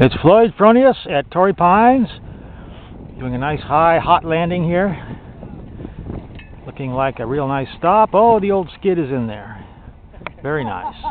It's Floyd Fronius at Torrey Pines, doing a nice high hot landing here, looking like a real nice stop. Oh, the old skid is in there, very nice.